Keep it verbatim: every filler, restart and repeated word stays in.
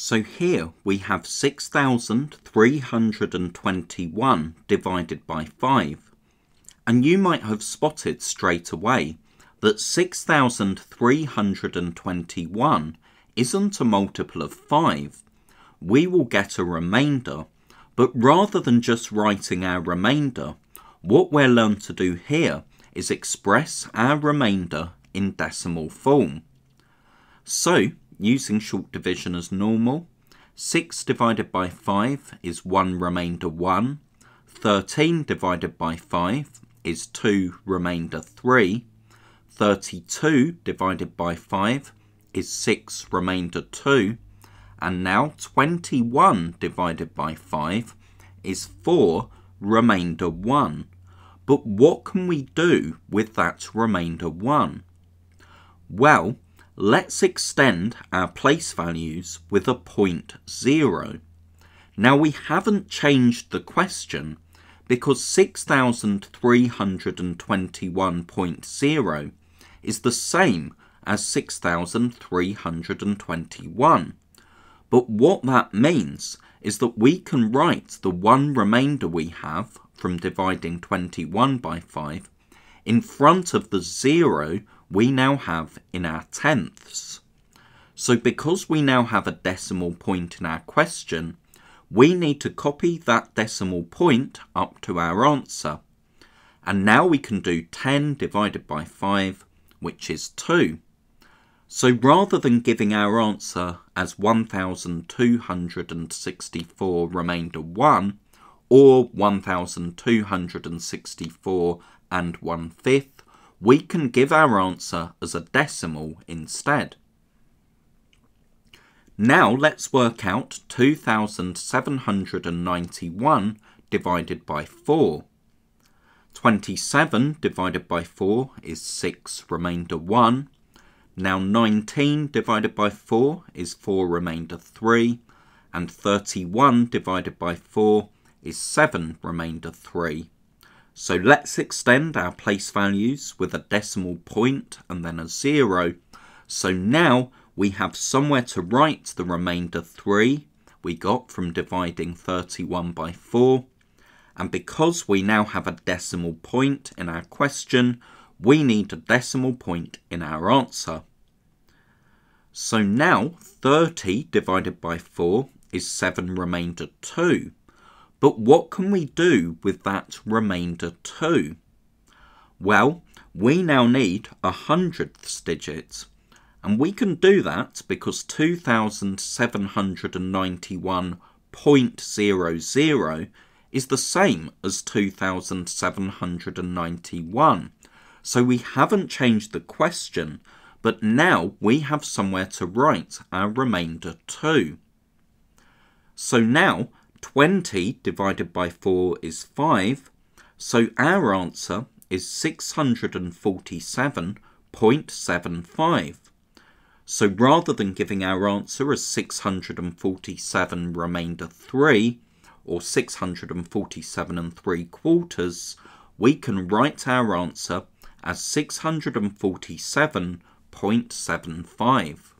So here we have six thousand three hundred twenty-one divided by five. And you might have spotted straight away that six thousand three hundred twenty-one isn't a multiple of five. We will get a remainder, but rather than just writing our remainder, what we'll learn to do here is express our remainder in decimal form. So, using short division as normal, six divided by five is one remainder one, thirteen divided by five is two remainder three, thirty-two divided by five is six remainder two, and now twenty-one divided by five is four remainder one. But what can we do with that remainder one? Well, let's extend our place values with a point zero. Now we haven't changed the question because six thousand three hundred twenty-one point zero is the same as six thousand three hundred twenty-one. But what that means is that we can write the one remainder we have from dividing twenty-one by five in front of the zero we now have in our tenths. So because we now have a decimal point in our question, we need to copy that decimal point up to our answer. And now we can do ten divided by five, which is two. So rather than giving our answer as one thousand two hundred sixty-four remainder one, or one thousand two hundred sixty-four and one fifth, we can give our answer as a decimal instead. Now let's work out two thousand seven hundred ninety-one divided by four. twenty-seven divided by four is six remainder one. Now nineteen divided by four is four remainder three. And thirty-one divided by four is seven remainder three. So let's extend our place values with a decimal point and then a zero. So now we have somewhere to write the remainder three we got from dividing thirty-one by four. And because we now have a decimal point in our question, we need a decimal point in our answer. So now thirty divided by four is seven remainder two. But what can we do with that remainder two? Well, we now need a hundredths digit. And we can do that because two thousand seven hundred ninety-one point zero zero is the same as two thousand seven hundred ninety-one. So we haven't changed the question, but now we have somewhere to write our remainder two. So now twenty divided by four is five, so our answer is six hundred forty-seven point seven five. So rather than giving our answer as six hundred forty-seven remainder three, or six hundred forty-seven and three quarters, we can write our answer as six hundred forty-seven point seven five.